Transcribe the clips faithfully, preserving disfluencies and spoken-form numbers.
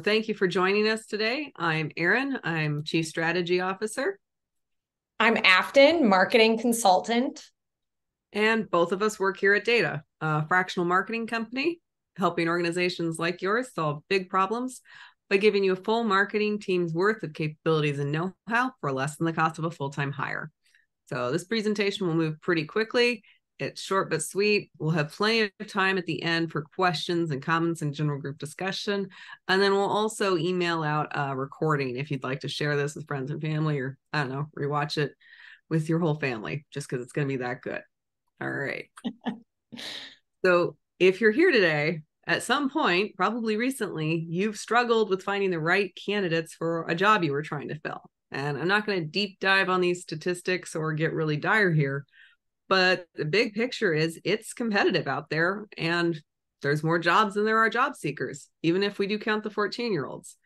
Thank you for joining us today. I'm Erin. I'm Chief Strategy Officer. I'm Afton, Marketing Consultant. And both of us work here at Dayta, a fractional marketing company, helping organizations like yours solve big problems by giving you a full marketing team's worth of capabilities and know-how for less than the cost of a full-time hire. So this presentation will move pretty quickly. It's short but sweet. We'll have plenty of time at the end for questions and comments and general group discussion. And then we'll also email out a recording if you'd like to share this with friends and family, or I don't know, rewatch it with your whole family, just because it's going to be that good. All right. So if you're here today, at some point, probably recently, you've struggled with finding the right candidates for a job you were trying to fill. And I'm not going to deep dive on these statistics or get really dire here, but the big picture is it's competitive out there, and there's more jobs than there are job seekers, even if we do count the fourteen-year-olds.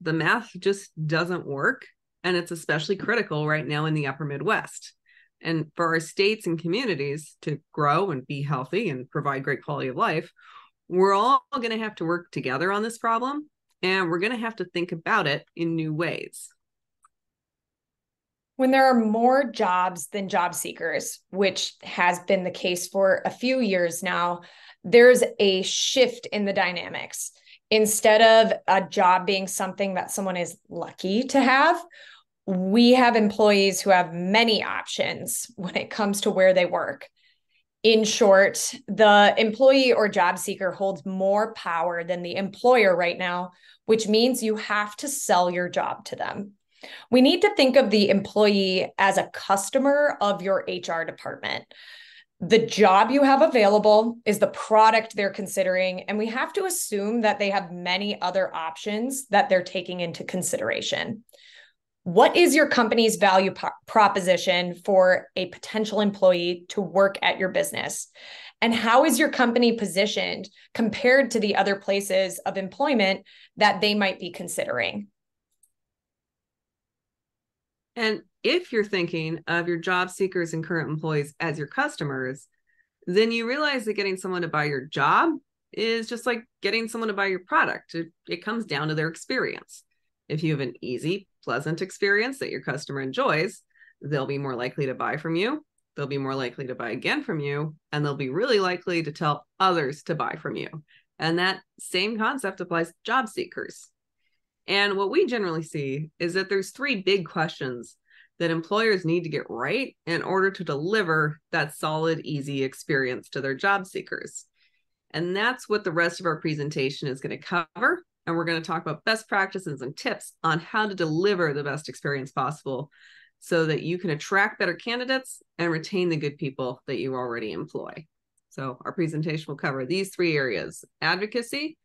The math just doesn't work, and it's especially critical right now in the upper Midwest. And for our states and communities to grow and be healthy and provide great quality of life, we're all going to have to work together on this problem, and we're going to have to think about it in new ways. When there are more jobs than job seekers, which has been the case for a few years now, there's a shift in the dynamics. Instead of a job being something that someone is lucky to have, we have employees who have many options when it comes to where they work. In short, the employee or job seeker holds more power than the employer right now, which means you have to sell your job to them. We need to think of the employee as a customer of your H R department. The job you have available is the product they're considering, and we have to assume that they have many other options that they're taking into consideration. What is your company's value po- proposition for a potential employee to work at your business? And how is your company positioned compared to the other places of employment that they might be considering? And if you're thinking of your job seekers and current employees as your customers, then you realize that getting someone to buy your job is just like getting someone to buy your product. It, it comes down to their experience. If you have an easy, pleasant experience that your customer enjoys, they'll be more likely to buy from you. They'll be more likely to buy again from you, and they'll be really likely to tell others to buy from you. And that same concept applies to job seekers. And what we generally see is that there's three big questions that employers need to get right in order to deliver that solid, easy experience to their job seekers. And that's what the rest of our presentation is going to cover. And we're going to talk about best practices and tips on how to deliver the best experience possible so that you can attract better candidates and retain the good people that you already employ. So our presentation will cover these three areas: advocacy,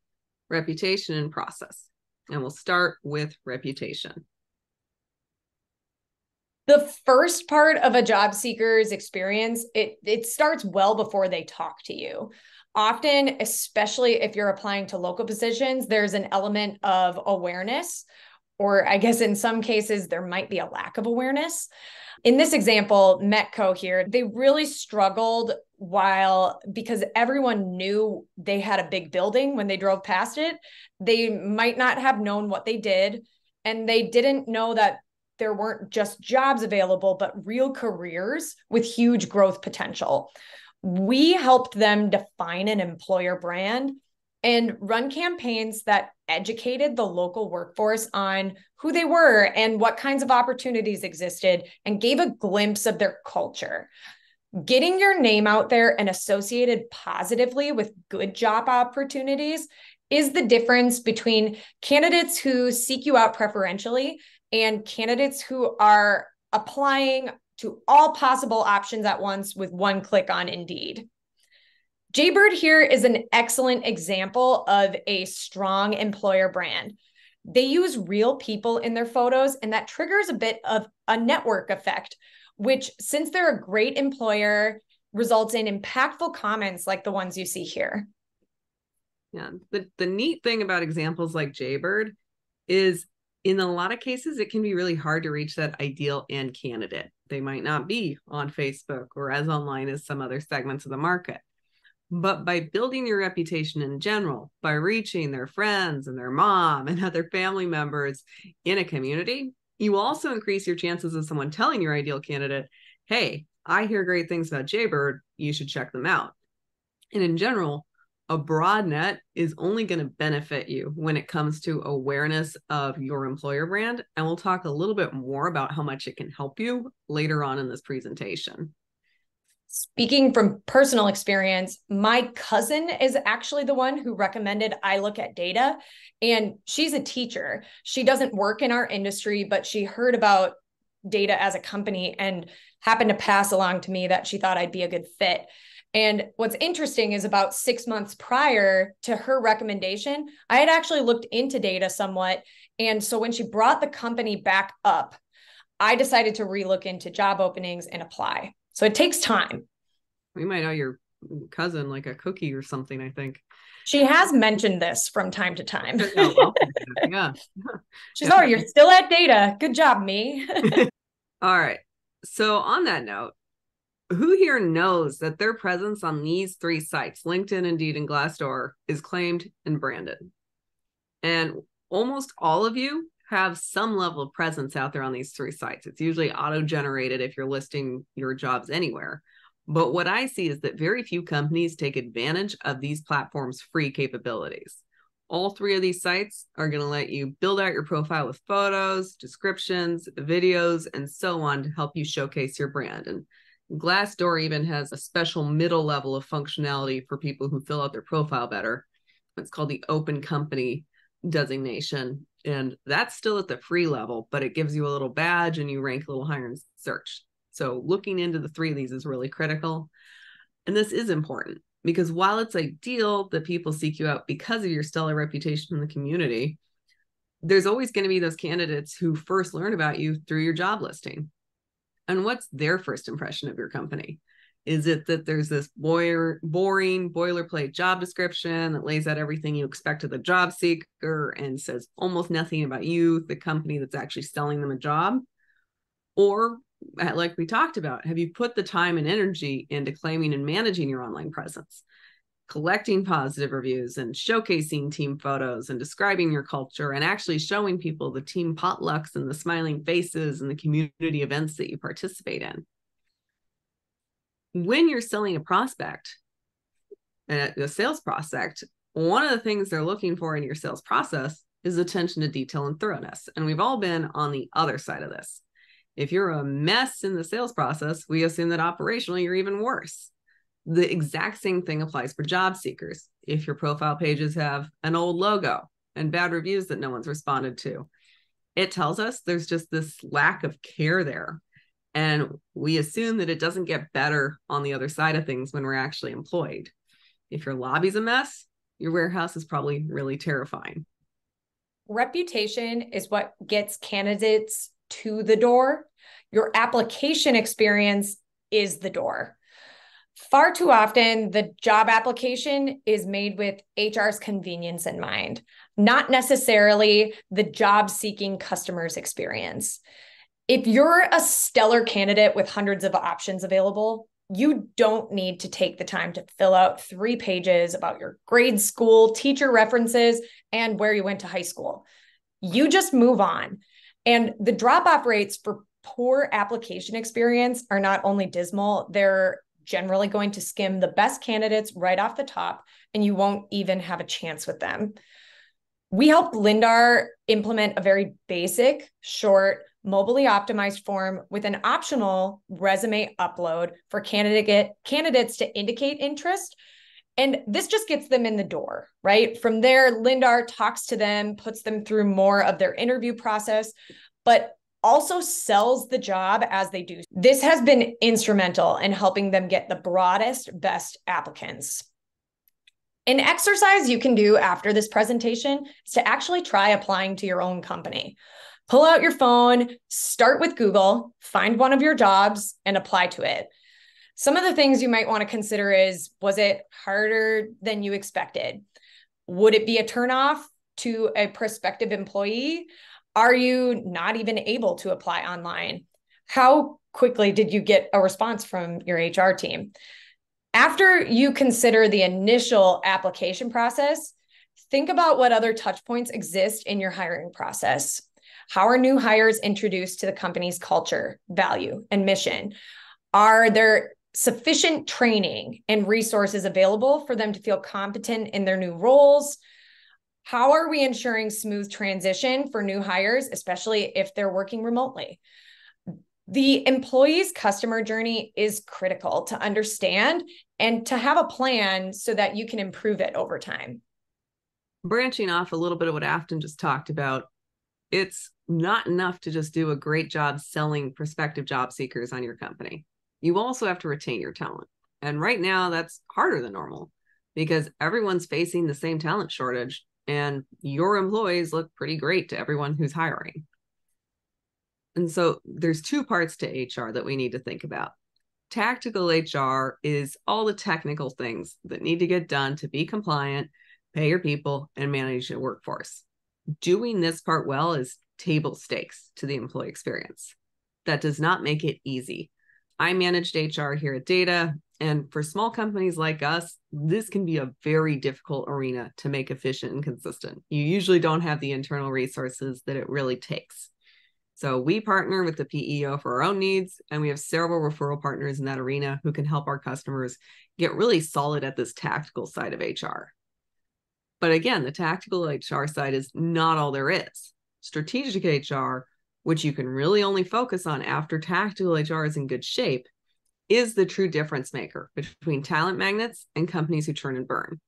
reputation, and process. And we'll start with reputation. The first part of a job seeker's experience, it, it starts well before they talk to you. Often, especially if you're applying to local positions, there's an element of awareness, or I guess in some cases, there might be a lack of awareness. In this example, Metco here, they really struggled while because everyone knew they had a big building when they drove past it. They might not have known what they did, and they didn't know that there weren't just jobs available, but real careers with huge growth potential. We helped them define an employer brand and run campaigns that educated the local workforce on who they were and what kinds of opportunities existed, and gave a glimpse of their culture. Getting your name out there and associated positively with good job opportunities is the difference between candidates who seek you out preferentially and candidates who are applying to all possible options at once with one click on Indeed. Jaybird here is an excellent example of a strong employer brand. They use real people in their photos, and that triggers a bit of a network effect, which, since they're a great employer, results in impactful comments like the ones you see here. Yeah, the, the neat thing about examples like Jaybird is in a lot of cases, it can be really hard to reach that ideal end candidate. They might not be on Facebook or as online as some other segments of the market. but by building your reputation in general, by reaching their friends and their mom and other family members in a community, you also increase your chances of someone telling your ideal candidate, hey, I hear great things about Jaybird, you should check them out. And in general, a broad net is only going to benefit you when it comes to awareness of your employer brand. And we'll talk a little bit more about how much it can help you later on in this presentation. Speaking from personal experience, my cousin is actually the one who recommended I look at Dayta, and she's a teacher. She doesn't work in our industry, but she heard about Dayta as a company and happened to pass along to me that she thought I'd be a good fit. And what's interesting is about six months prior to her recommendation, I had actually looked into Dayta somewhat. And so when she brought the company back up, I decided to relook into job openings and apply. So it takes time. We might owe your cousin like a cookie or something, I think. She has mentioned this from time to time. Oh, well, yeah. She's, oh, you're still at Dayta. Good job, me. All right. So on that note, who here knows that their presence on these three sites, LinkedIn, Indeed, and Glassdoor, is claimed and branded? And almost all of you have some level of presence out there on these three sites. It's usually auto-generated if you're listing your jobs anywhere. But what I see is that very few companies take advantage of these platforms' free capabilities. All three of these sites are going to let you build out your profile with photos, descriptions, videos, and so on to help you showcase your brand. And Glassdoor even has a special middle level of functionality for people who fill out their profile better. It's called the Open Company designation. And that's still at the free level, but it gives you a little badge and you rank a little higher in search. So looking into the three of these is really critical. And this is important because while it's ideal that people seek you out because of your stellar reputation in the community, there's always going to be those candidates who first learn about you through your job listing. And what's their first impression of your company? Is it that there's this boring, boilerplate job description that lays out everything you expect of the job seeker and says almost nothing about you, the company that's actually selling them a job? Or, like we talked about, have you put the time and energy into claiming and managing your online presence, collecting positive reviews and showcasing team photos and describing your culture and actually showing people the team potlucks and the smiling faces and the community events that you participate in? When you're selling a prospect, a sales prospect, one of the things they're looking for in your sales process is attention to detail and thoroughness. And we've all been on the other side of this. If you're a mess in the sales process, we assume that operationally you're even worse. The exact same thing applies for job seekers. If your profile pages have an old logo and bad reviews that no one's responded to, it tells us there's just this lack of care there. And we assume that it doesn't get better on the other side of things when we're actually employed. If your lobby's a mess, your warehouse is probably really terrifying. Reputation is what gets candidates to the door. Your application experience is the door. Far too often, the job application is made with H R's convenience in mind, not necessarily the job-seeking customer's experience. If you're a stellar candidate with hundreds of options available, you don't need to take the time to fill out three pages about your grade school, teacher references, and where you went to high school. You just move on. And the drop-off rates for poor application experience are not only dismal, they're generally going to skim the best candidates right off the top, and you won't even have a chance with them. We helped Lindar implement a very basic, short, mobily optimized form with an optional resume upload for candidate candidates to indicate interest. And this just gets them in the door, right? From there, Lindar talks to them, puts them through more of their interview process, but also sells the job as they do. This has been instrumental in helping them get the broadest, best applicants. An exercise you can do after this presentation is to actually try applying to your own company. Pull out your phone, start with Google, find one of your jobs, and apply to it. Some of the things you might want to consider is, was it harder than you expected? Would it be a turnoff to a prospective employee? Are you not even able to apply online? How quickly did you get a response from your H R team? After you consider the initial application process, think about what other touch points exist in your hiring process. How are new hires introduced to the company's culture, value, and mission? Are there sufficient training and resources available for them to feel competent in their new roles? How are we ensuring smooth transition for new hires, especially if they're working remotely? The employee's customer journey is critical to understand and to have a plan so that you can improve it over time. Branching off a little bit of what Afton just talked about, it's not enough to just do a great job selling prospective job seekers on your company. You also have to retain your talent. And right now that's harder than normal because everyone's facing the same talent shortage and your employees look pretty great to everyone who's hiring. And so there's two parts to H R that we need to think about. Tactical H R is all the technical things that need to get done to be compliant, pay your people, and manage your workforce. Doing this part well is table stakes to the employee experience. That does not make it easy. I managed H R here at Dayta, and for small companies like us, this can be a very difficult arena to make efficient and consistent. You usually don't have the internal resources that it really takes. So we partner with the P E O for our own needs, and we have several referral partners in that arena who can help our customers get really solid at this tactical side of H R. But again, the tactical H R side is not all there is. Strategic H R, which you can really only focus on after tactical H R is in good shape, is the true difference maker between talent magnets and companies who churn and burn.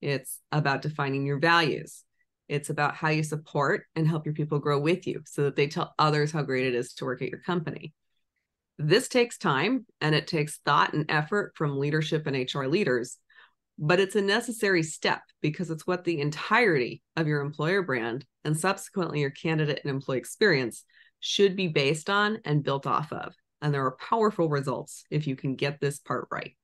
It's about defining your values. It's about how you support and help your people grow with you so that they tell others how great it is to work at your company. This takes time and it takes thought and effort from leadership and H R leaders, but it's a necessary step because it's what the entirety of your employer brand and subsequently your candidate and employee experience should be based on and built off of. And there are powerful results if you can get this part right.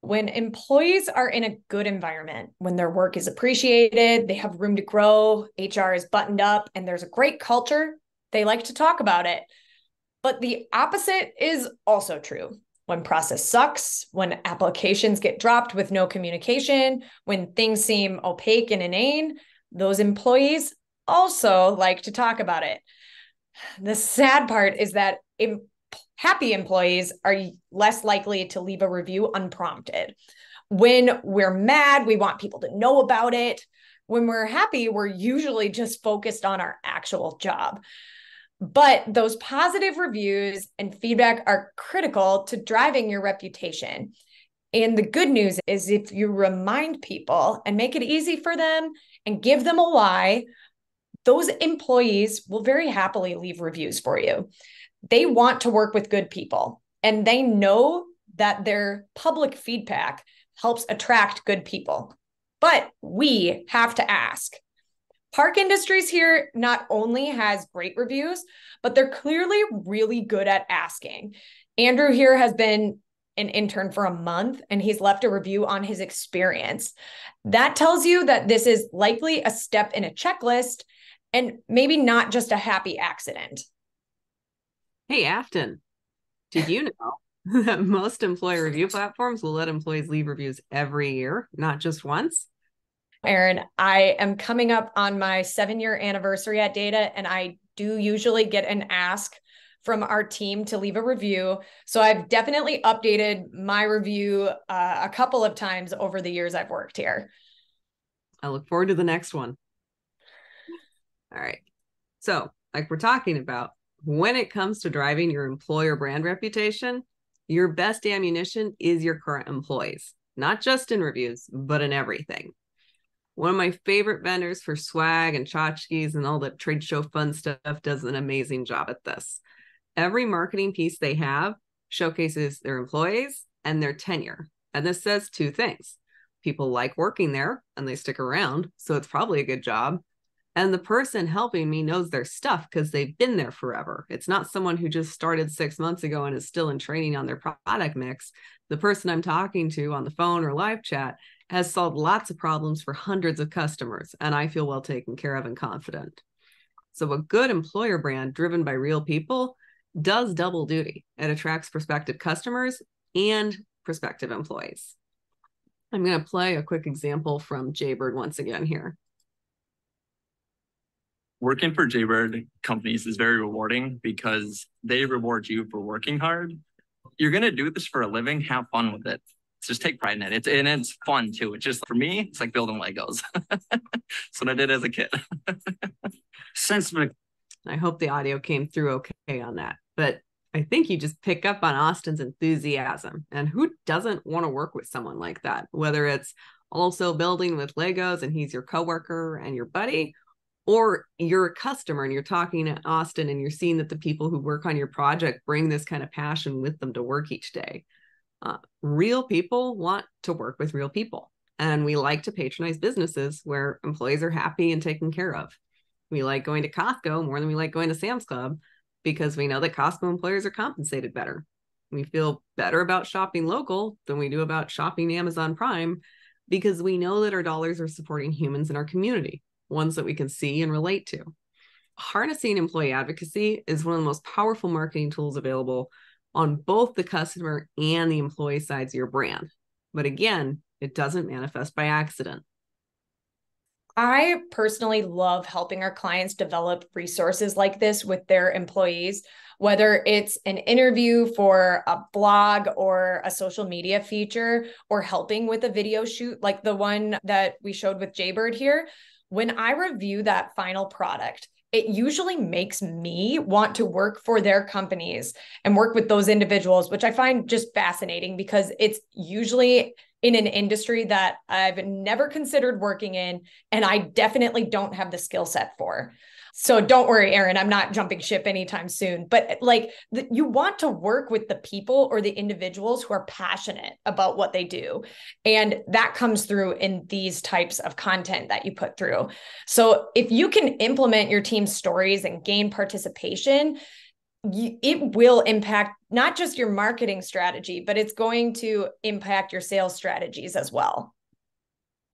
When employees are in a good environment, when their work is appreciated, they have room to grow, H R is buttoned up, and there's a great culture, they like to talk about it. But the opposite is also true. When process sucks, when applications get dropped with no communication, when things seem opaque and inane, those employees also like to talk about it. The sad part is that employees Happy employees are less likely to leave a review unprompted. When we're mad, we want people to know about it. When we're happy, we're usually just focused on our actual job. But those positive reviews and feedback are critical to driving your reputation. And the good news is if you remind people and make it easy for them and give them a why, those employees will very happily leave reviews for you. They want to work with good people, and they know that their public feedback helps attract good people. But we have to ask. Park Industries here not only has great reviews, but they're clearly really good at asking. Andrew here has been an intern for a month, and he's left a review on his experience. That tells you that this is likely a step in a checklist and maybe not just a happy accident. Hey, Afton, did you know that most employer review platforms will let employees leave reviews every year, not just once? Erin, I am coming up on my seven-year anniversary at Dayta, and I do usually get an ask from our team to leave a review. So I've definitely updated my review uh, a couple of times over the years I've worked here. I look forward to the next one. All right. So like we're talking about, when it comes to driving your employer brand reputation, your best ammunition is your current employees, not just in reviews, but in everything. One of my favorite vendors for swag and tchotchkes and all that trade show fun stuff does an amazing job at this. Every marketing piece they have showcases their employees and their tenure. And this says two things. People like working there and they stick around, so it's probably a good job. And the person helping me knows their stuff because they've been there forever. It's not someone who just started six months ago and is still in training on their product mix. The person I'm talking to on the phone or live chat has solved lots of problems for hundreds of customers, and I feel well taken care of and confident. So a good employer brand driven by real people does double duty. It attracts prospective customers and prospective employees. I'm going to play a quick example from Jaybird once again here. Working for Jaybird companies is very rewarding because they reward you for working hard. You're going to do this for a living, have fun with it. Just take pride in it. It's, and it's fun too. It's just, for me, it's like building Legos. That's what I did as a kid. Since my- I hope the audio came through okay on that, but I think you just pick up on Austin's enthusiasm, and who doesn't want to work with someone like that, whether it's also building with Legos and he's your coworker and your buddy, or you're a customer and you're talking to Austin and you're seeing that the people who work on your project bring this kind of passion with them to work each day. Uh, real people want to work with real people. And we like to patronize businesses where employees are happy and taken care of. We like going to Costco more than we like going to Sam's Club because we know that Costco employers are compensated better. We feel better about shopping local than we do about shopping Amazon Prime because we know that our dollars are supporting humans in our community, ones that we can see and relate to. Harnessing employee advocacy is one of the most powerful marketing tools available on both the customer and the employee sides of your brand. But again, it doesn't manifest by accident. I personally love helping our clients develop resources like this with their employees, whether it's an interview for a blog or a social media feature, or helping with a video shoot like the one that we showed with Jaybird here. When I review that final product, it usually makes me want to work for their companies and work with those individuals, which I find just fascinating because it's usually in an industry that I've never considered working in, and I definitely don't have the skill set for. So don't worry, Erin, I'm not jumping ship anytime soon, but like the, you want to work with the people or the individuals who are passionate about what they do. And that comes through in these types of content that you put through. So if you can implement your team's stories and gain participation, you, it will impact not just your marketing strategy, but it's going to impact your sales strategies as well.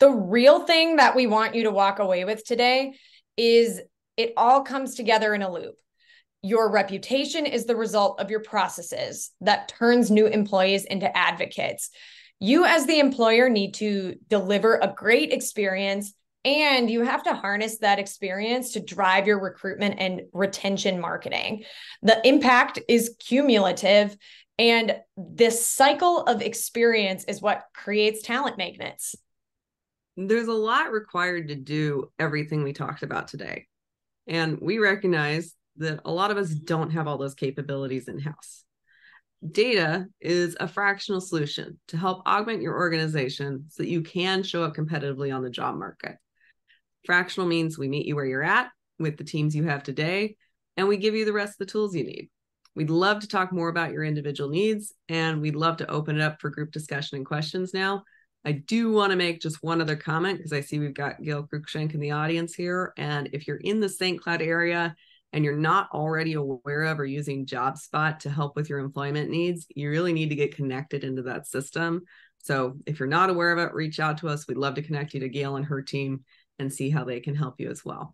The real thing that we want you to walk away with today is it all comes together in a loop. Your reputation is the result of your processes that turns new employees into advocates. You as the employer need to deliver a great experience, and you have to harness that experience to drive your recruitment and retention marketing. The impact is cumulative, and this cycle of experience is what creates talent magnets. There's a lot required to do everything we talked about today. And we recognize that a lot of us don't have all those capabilities in-house. Data is a fractional solution to help augment your organization so that you can show up competitively on the job market. Fractional means we meet you where you're at with the teams you have today, and we give you the rest of the tools you need. We'd love to talk more about your individual needs, and we'd love to open it up for group discussion and questions now. I do want to make just one other comment because I see we've got Gail Cruikshank in the audience here. And if you're in the Saint Cloud area and you're not already aware of or using JobSpot to help with your employment needs, you really need to get connected into that system. So if you're not aware of it, reach out to us. We'd love to connect you to Gail and her team and see how they can help you as well.